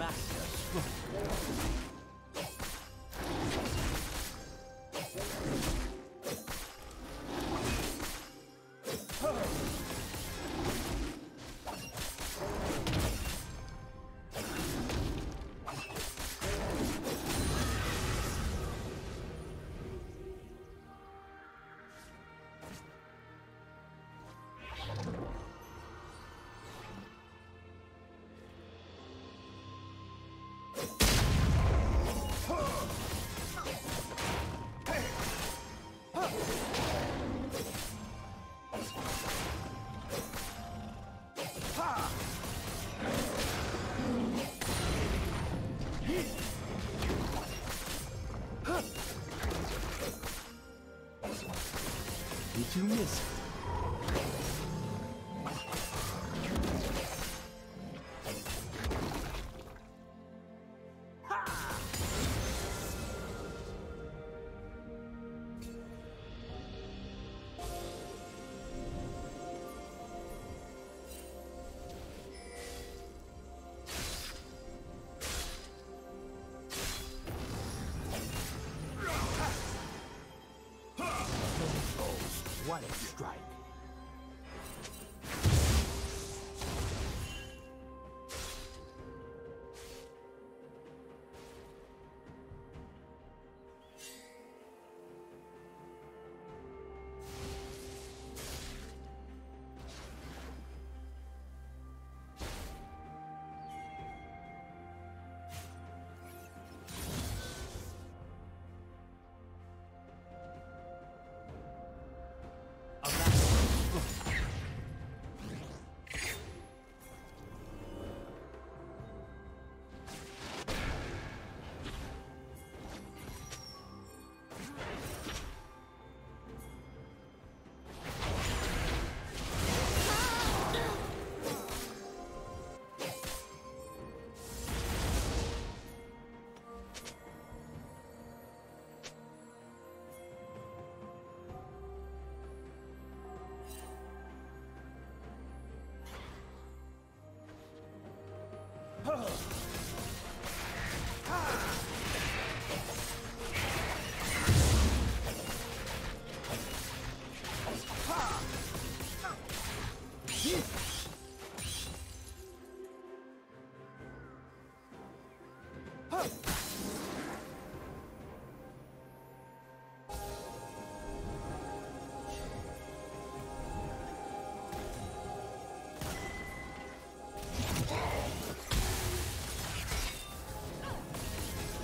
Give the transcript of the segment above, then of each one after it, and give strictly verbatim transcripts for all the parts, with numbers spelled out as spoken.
Master Yi. You miss it. One strike.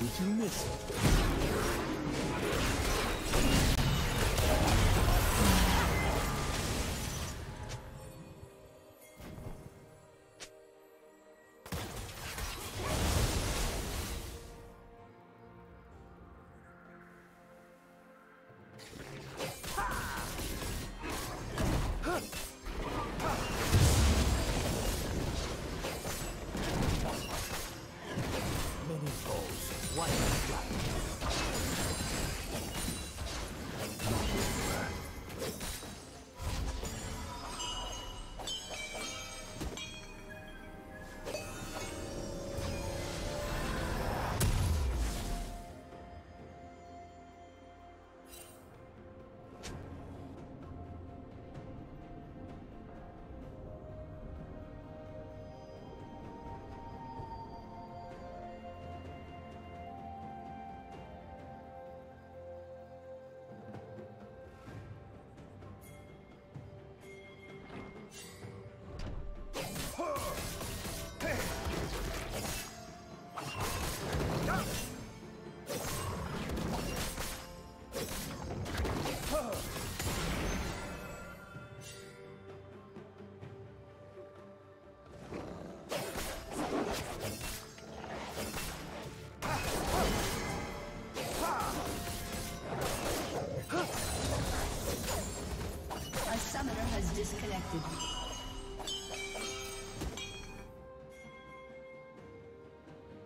Did you miss it? Disconnected.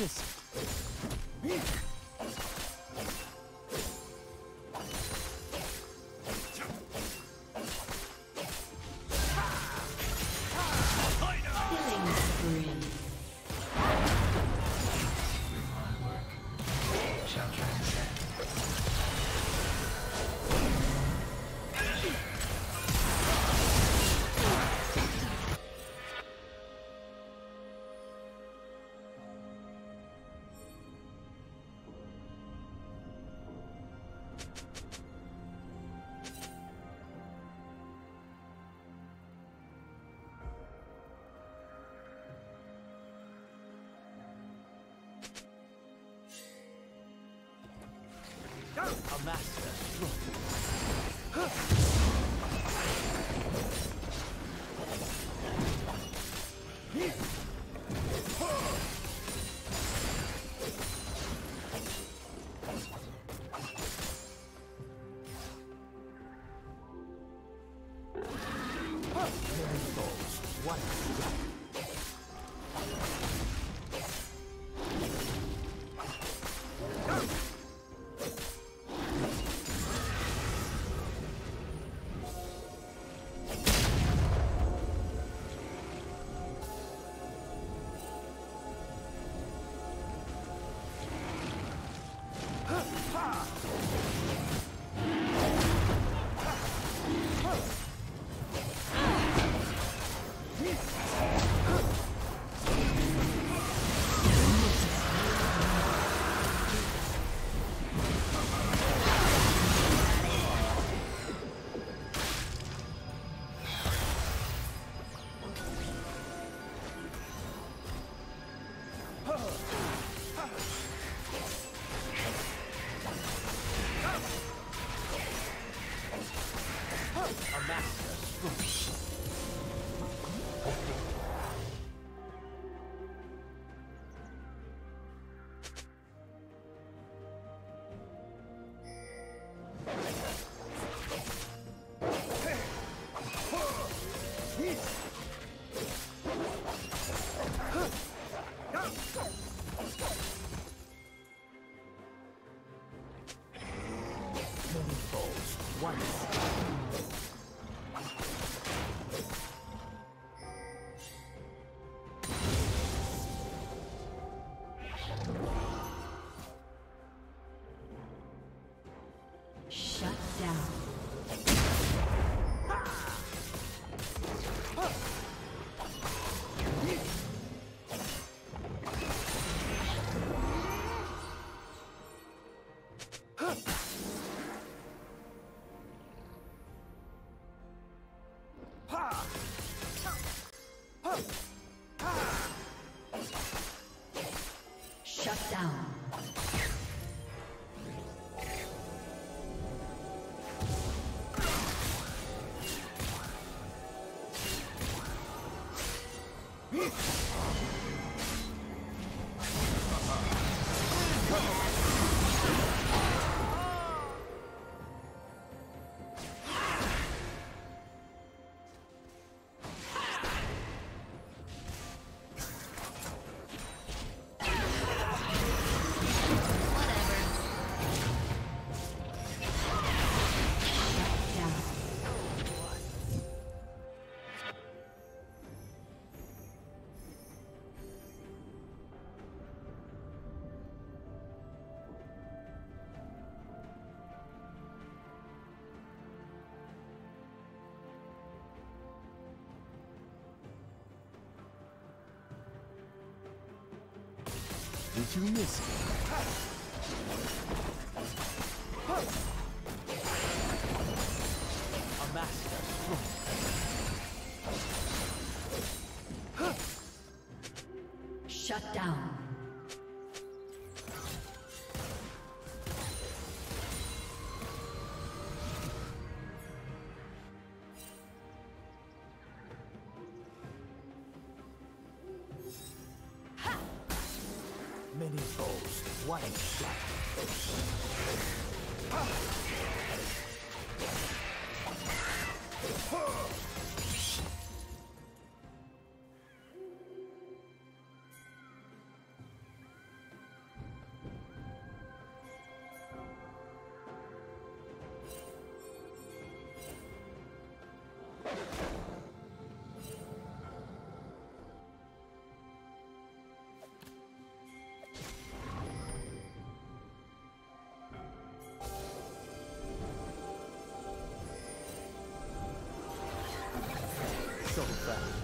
goodness. A master stroke. Did you miss it? Many foes, one shot. So fast.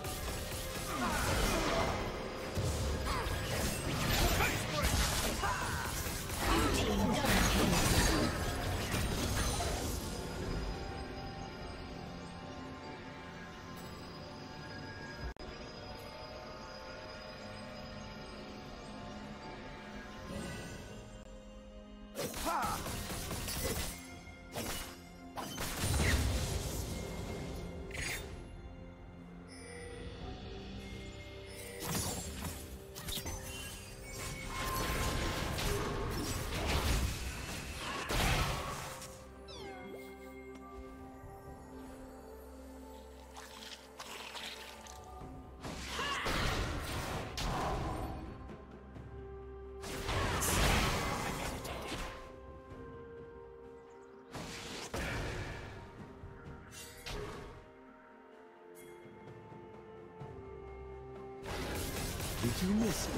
Did you miss it?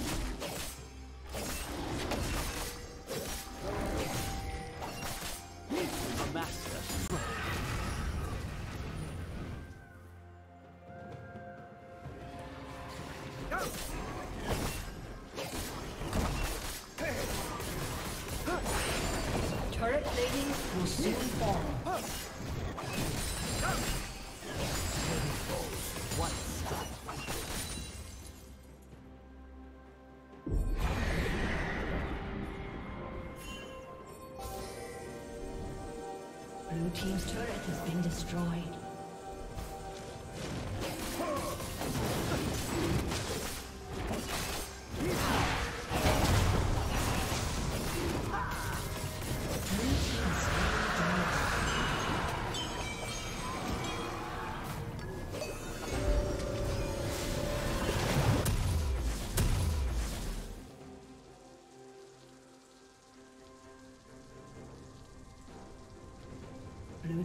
Blue team's turret has been destroyed. Blue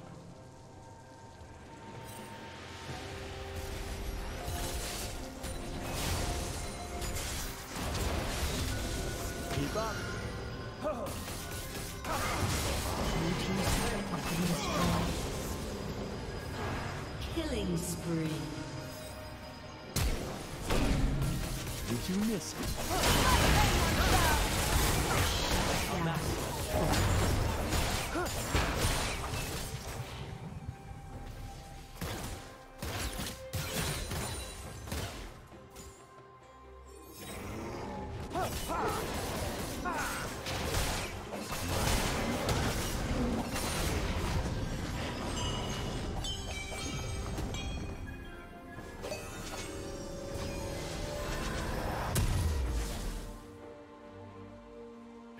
Keep up. Blue team's turret has been destroyed. Killing spree. Did you miss me? Oh, master. Oh.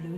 Blue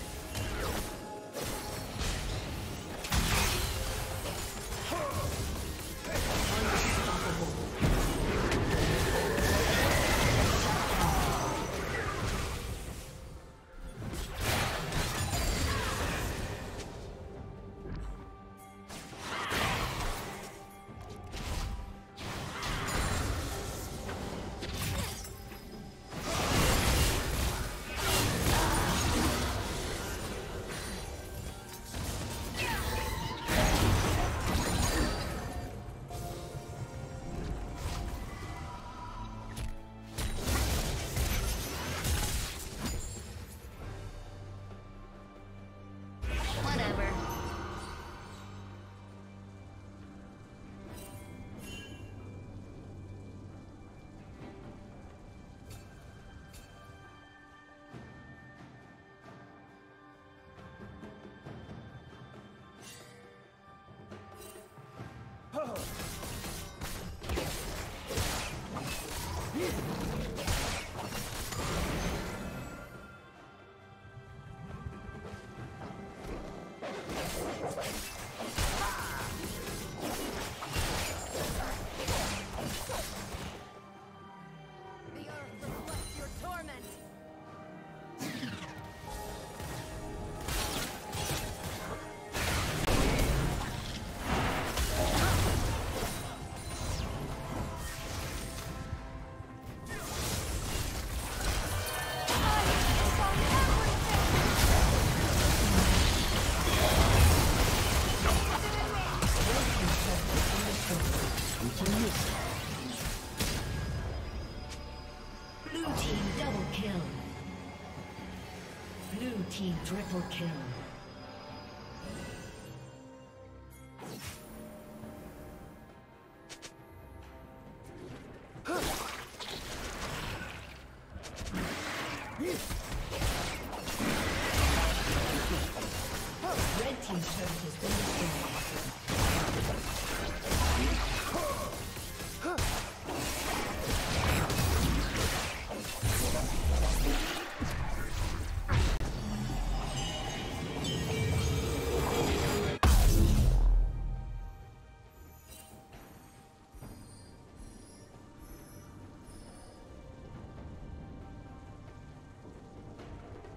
Blue team triple kill.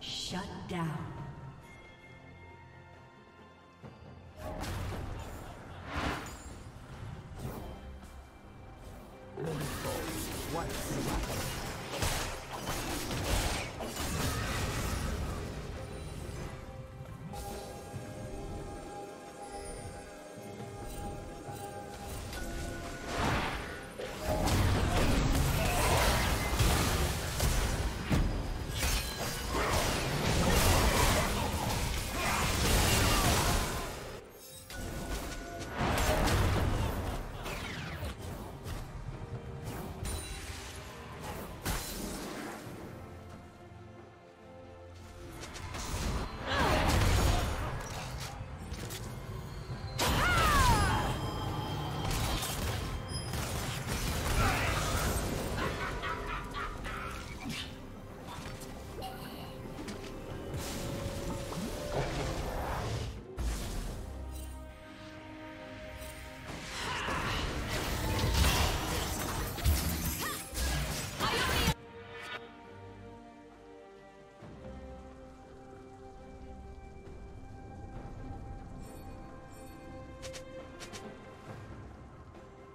Shut down.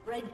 Red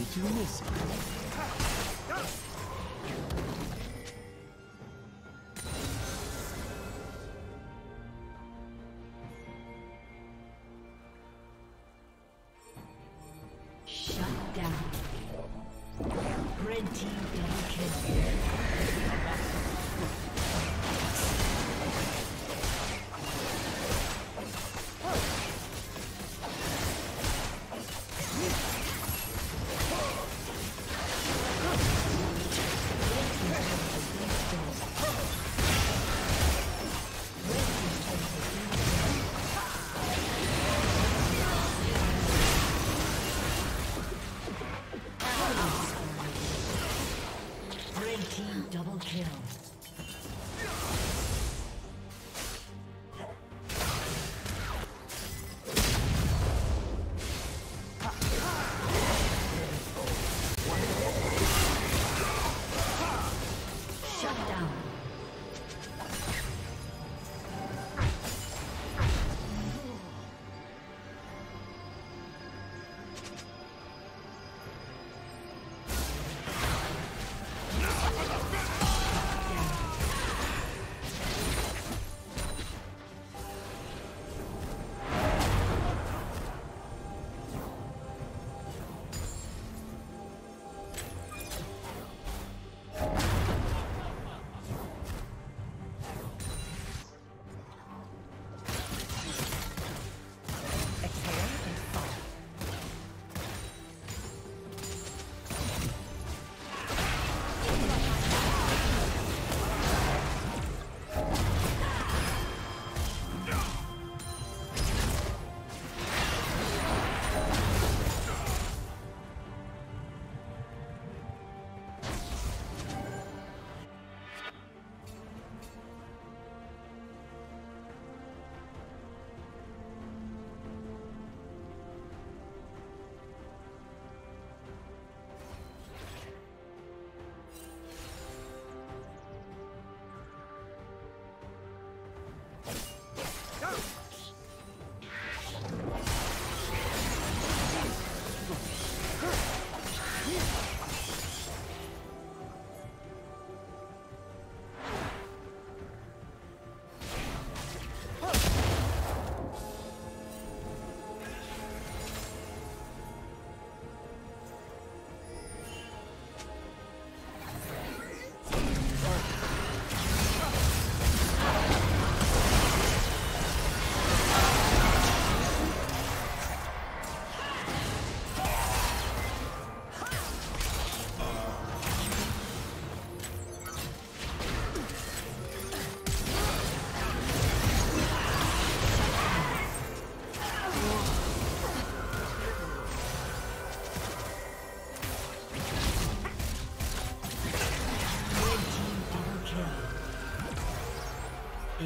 Did you miss it?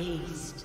Raised.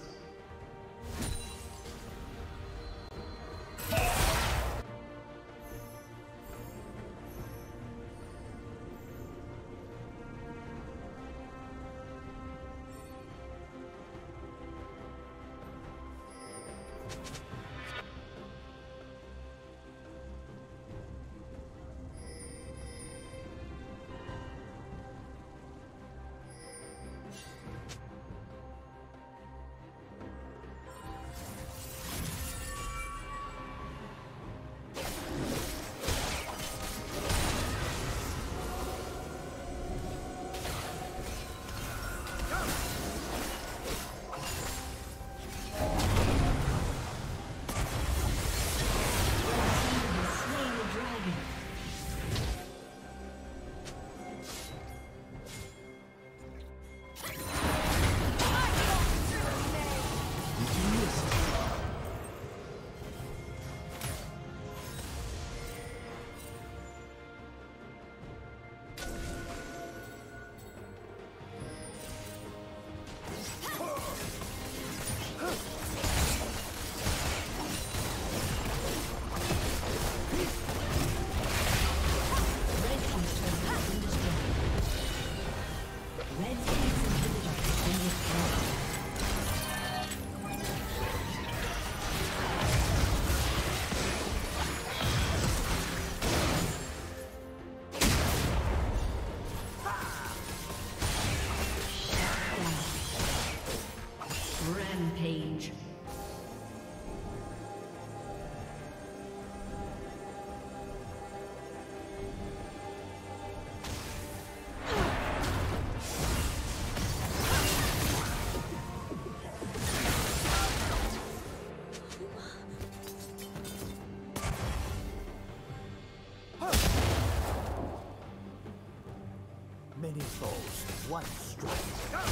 Many souls, one strike. Go!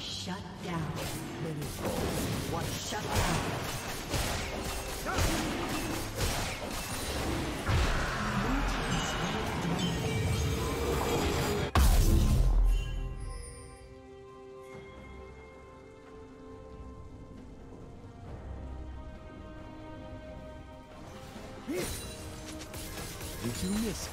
Shut down. What? Shut down. Did you miss it?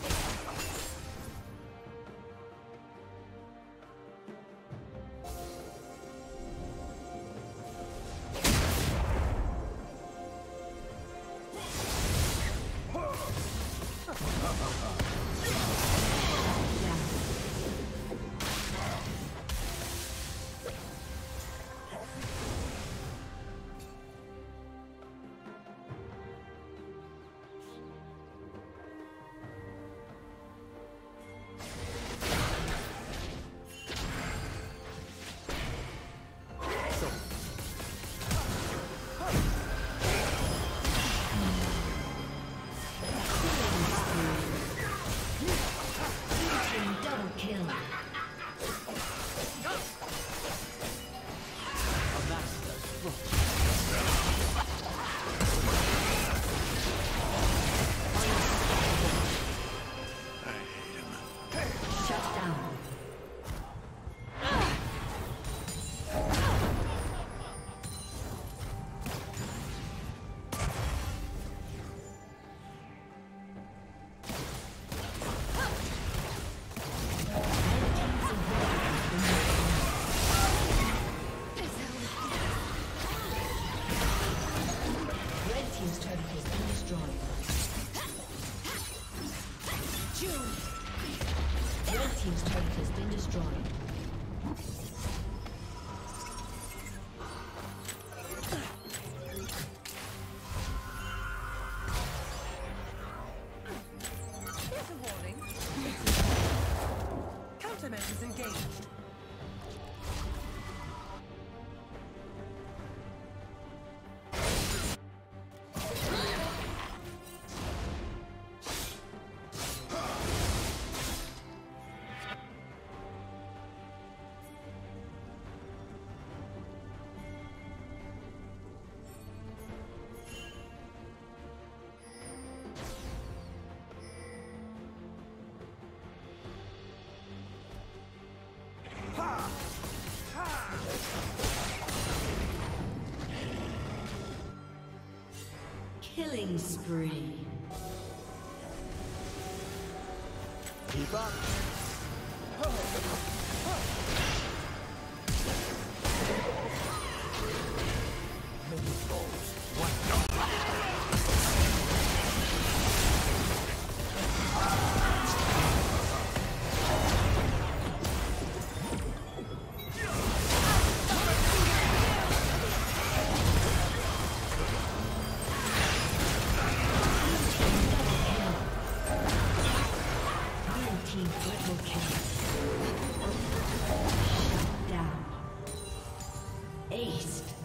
Killing spree. Keep up. Shut down. Ace.